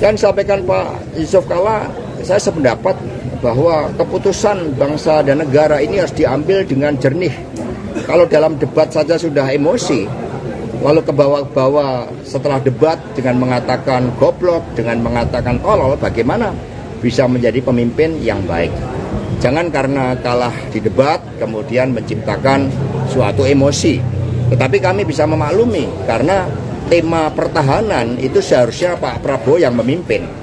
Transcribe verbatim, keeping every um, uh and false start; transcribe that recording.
Yang disampaikan Pak Jusuf Kalla, saya sependapat bahwa keputusan bangsa dan negara ini harus diambil dengan jernih. Kalau dalam debat saja sudah emosi, lalu ke bawah-bawah setelah debat dengan mengatakan goblok, dengan mengatakan tolol, bagaimana bisa menjadi pemimpin yang baik. Jangan karena kalah di debat kemudian menciptakan suatu emosi. Tetapi kami bisa memaklumi karena tema pertahanan itu seharusnya Pak Prabowo yang memimpin.